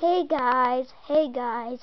Hey guys,